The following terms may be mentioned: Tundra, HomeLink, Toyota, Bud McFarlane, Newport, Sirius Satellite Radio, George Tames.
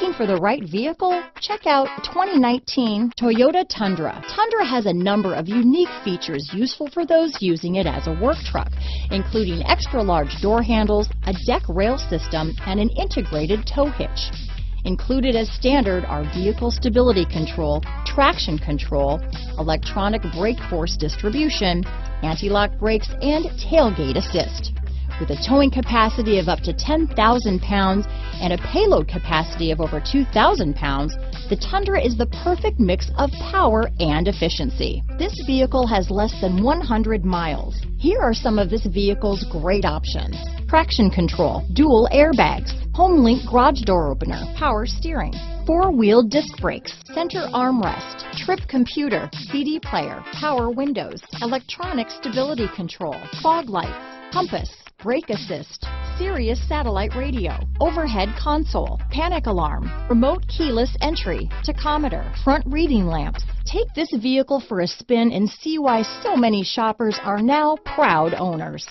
Looking for the right vehicle? Check out 2019 Toyota Tundra. Tundra has a number of unique features useful for those using it as a work truck, including extra-large door handles, a deck rail system, and an integrated tow hitch. Included as standard are vehicle stability control, traction control, electronic brake force distribution, anti-lock brakes, and tailgate assist. With a towing capacity of up to 10,000 pounds and a payload capacity of over 2,000 pounds, the Tundra is the perfect mix of power and efficiency. This vehicle has less than 100 miles. Here are some of this vehicle's great options: traction control, dual airbags, HomeLink garage door opener, power steering, four-wheel disc brakes, center armrest, trip computer, CD player, power windows, electronic stability control, fog lights, compass, brake assist, Sirius Satellite Radio, overhead console, panic alarm, remote keyless entry, tachometer, front reading lamps. Take this vehicle for a spin and see why so many shoppers are now proud owners.